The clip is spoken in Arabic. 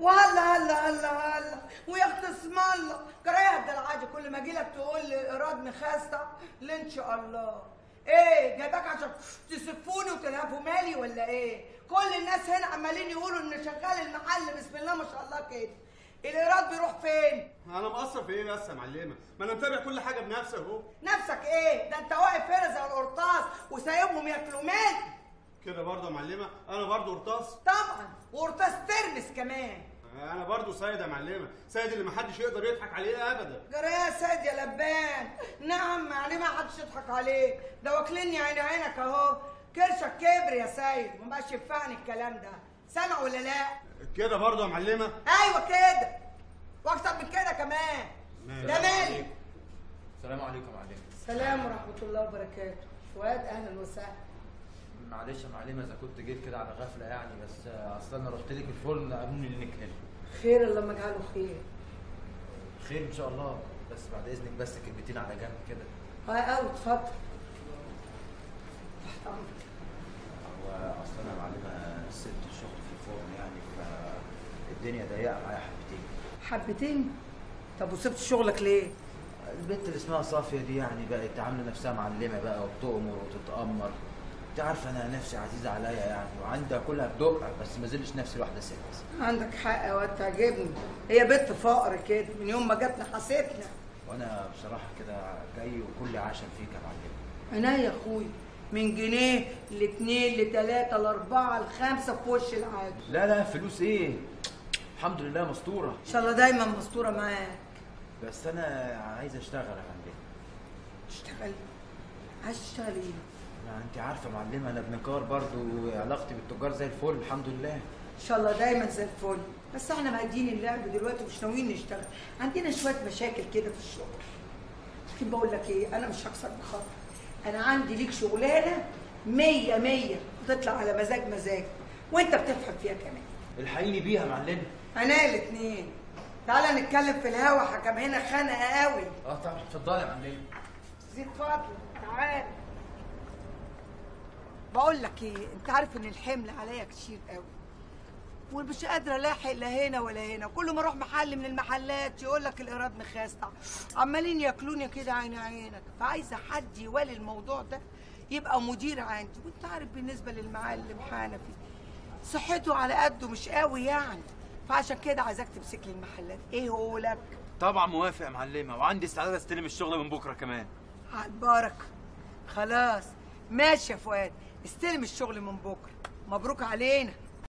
وهلا هلا هلا هلا ويا اخت اسم الله كراهه الدلعاجي كل ما اجي لك تقول لي ايراد مخاسه ليه ان شاء الله؟ ايه جايباك عشان تسفوني وتنهفوا مالي ولا ايه؟ كل الناس هنا عمالين يقولوا ان شغال المحل بسم الله ما شاء الله كده. الايراد بيروح فين؟ انا مقصر في ايه بس يا معلمه؟ ما انا متابع كل حاجه بنفسي اهو. نفسك ايه؟ ده انت واقف هنا زي القرطاس وسايبهم ياكلوا مالي. كده برضه يا معلمه؟ انا برضه قرطاس؟ طبعا وقرطاس ترمس كمان. انا برضه سيد يا معلمه، سيد اللي محدش يقدر يضحك عليه ابدا. جرى يا سيد يا لبان، نعم يعني ما حدش يضحك عليه، ده واكلني عين عينك اهو، كرشك كبر يا سيد، ما بقاش ينفعني الكلام ده، سامع ولا لا؟ كده برضه يا معلمه؟ ايوه كده، واكتر من كده كمان. ده مالك. السلام عليكم يا معلمه. السلام ورحمه الله وبركاته، فؤاد اهلا وسهلا. معلش يا معلمه اذا كنت جيت كده على غفله يعني، بس اصل انا رحت لك الفرن قابلوني اللي هنا. خير الله ما اجعله خير. خير ان شاء الله، بس بعد اذنك بس كلمتين على جنب كده. اه اتفضل. تحت امرك. هو اصل انا يا معلمه سبت الشغل في الفرن يعني، فالدنيا ضيقه معايا حبتين. حبتين؟ طب وسبت شغلك ليه؟ البنت اللي اسمها صافيه دي يعني بقت عامله نفسها معلمه بقى وبتؤمر وتتامر. انت عارفه انا نفسي عزيزه عليا يعني، وعندها كلها بدقها، بس ما زلتش نفسي لوحده ست. عندك حق يا واد، تعجبني، هي بنت فقر كده من يوم ما جاتنا حسيتنا. وانا بصراحه كده جاي وكل عشم فيك يا معلمه. عينيا يا اخويا، من جنيه ل2 ل3 ل4 ل5 في وش العادي. لا لا فلوس ايه؟ الحمد لله مستوره. ان شاء الله دايما مستوره معاك. بس انا عايز اشتغل يا معلمه. تشتغل؟ عايز تشتغل ايه؟ انت عارفه يا معلمه انا بنكار برضو، علاقتي بالتجار زي الفل الحمد لله. ان شاء الله دايما زي الفل، بس احنا مهديين اللعب دلوقتي ومش ناويين نشتغل، عندنا شويه مشاكل كده في الشغل. لكن بقول لك ايه، انا مش هكسر بخاطرك، انا عندي ليك شغلانه 100 وتطلع على مزاجك وانت بتفهم فيها كمان. الحقيني بيها يا معلمه. انا الاثنين. تعالى نتكلم في الهوا، حكم هنا خانقه قوي. اه طبعا اتفضلي يا معلمه. زيد فاضل تعالى. بقول لك ايه، انت عارف ان الحمل عليا كتير قوي ومش قادره الاحق لا هنا ولا هنا، وكل ما اروح محل من المحلات يقول لك الايراد مخاسع، عمالين ياكلوني كده عين عينك، فعايزه حد يوالي الموضوع ده يبقى مدير عندي، وانت عارف بالنسبه للمعلم حنفي صحته على قده مش قوي يعني، فعشان كده عايزاك تمسك لي المحلات، ايه قولك؟ طبعا موافق يا معلمه، وعندي استعداد استلم الشغل من بكره كمان. على البركه. خلاص ماشي يا فؤاد، استلم الشغل من بكره، مبروك علينا.